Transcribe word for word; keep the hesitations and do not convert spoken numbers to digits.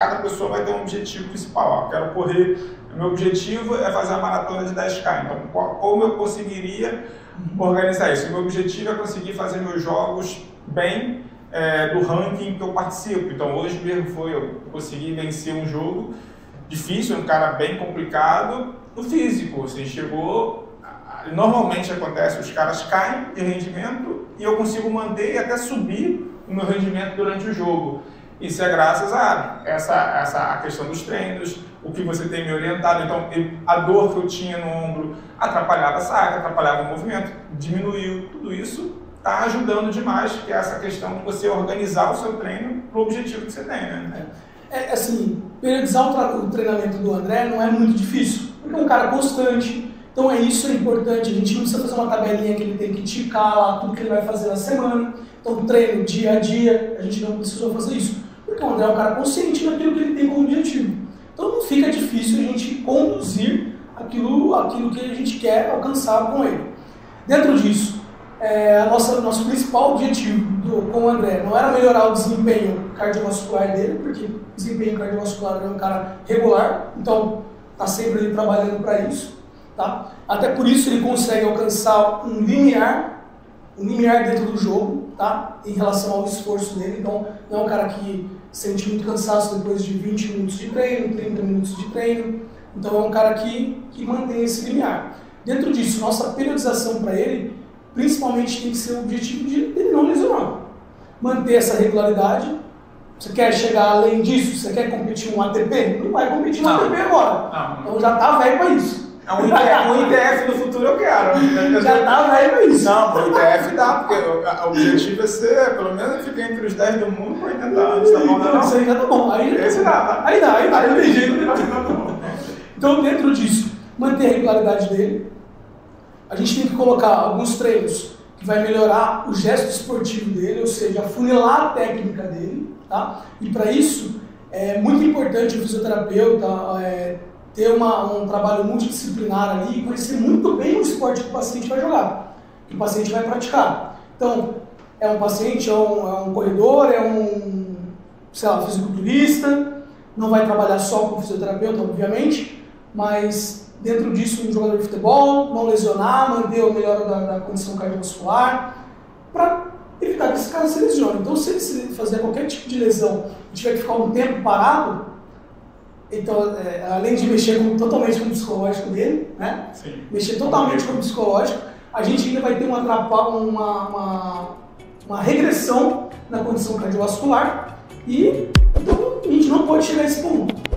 Cada pessoa vai ter um objetivo principal. Eu quero correr, meu objetivo é fazer uma maratona de dez quilômetros, então como eu conseguiria organizar isso? O meu objetivo é conseguir fazer meus jogos bem é, do ranking que eu participo. Então hoje mesmo foi, eu consegui vencer um jogo difícil, um cara bem complicado, no físico, assim, chegou, normalmente acontece, os caras caem de rendimento e eu consigo manter e até subir o meu rendimento durante o jogo. Isso é graças a essa, essa a questão dos treinos, o que você tem me orientado. Então, a dor que eu tinha no ombro atrapalhava a saca, atrapalhava o movimento, diminuiu. Tudo isso está ajudando demais, que é essa questão de você organizar o seu treino para o objetivo que você tem, né? É, assim, periodizar o treinamento do André não é muito difícil, porque é um cara constante. Então, é isso é importante. A gente não precisa fazer uma tabelinha que ele tem que ticar lá, tudo que ele vai fazer na semana. Então, treino dia a dia, a gente não precisou fazer isso. Porque o André é um cara consciente daquilo que ele tem como objetivo. Então não fica difícil a gente conduzir aquilo, aquilo que a gente quer alcançar com ele. Dentro disso, é, a nossa, nosso principal objetivo do, com o André não era melhorar o desempenho cardiovascular dele, porque o desempenho cardiovascular é um cara regular, então está sempre ele trabalhando para isso. Tá? Até por isso ele consegue alcançar um limiar, um limiar dentro do jogo, tá? Em relação ao esforço dele. Então não é um cara que sente muito cansaço depois de vinte minutos de treino, trinta minutos de treino. Então é um cara que, que mantém esse limiar. Dentro disso, nossa periodização para ele, principalmente tem que ser o objetivo de ele não lesionar. Manter essa regularidade. Você quer chegar além disso? Você quer competir um A T P? Não vai competir um A T P agora. Não. Então já tá velho para isso. É um I D F do futuro eu quero. Eu já tá velho pra isso. Não, o I D F dá, porque o objetivo é ser, pelo menos, ficar entre os dez do mundo por oitenta anos, tá bom? Não, isso aí já tá bom. Aí, esse dá, aí dá, aí dá, aí tem jeito, tá bom. Então, dentro disso, manter a regularidade dele. A gente tem que colocar alguns treinos que vai melhorar o gesto esportivo dele, ou seja, afunilar a técnica dele, tá? E para isso, é muito importante o fisioterapeuta, é, ter uma, um trabalho multidisciplinar ali e conhecer muito bem o esporte que o paciente vai jogar, que o paciente vai praticar. Então, é um paciente, é um, é um corredor, é um, sei lá, fisiculturista, não vai trabalhar só com fisioterapeuta, obviamente, mas dentro disso um jogador de futebol, não lesionar, manter a melhora da, da condição cardiovascular, para evitar que esse cara se lesione. Então, se ele fizer qualquer tipo de lesão e tiver que ficar um tempo parado, então, é, além de mexer com, totalmente com o psicológico dele, né? Sim. Mexer totalmente com o psicológico, a gente ainda vai ter uma, uma, uma, uma regressão na condição cardiovascular e então, a gente não pode chegar a esse ponto.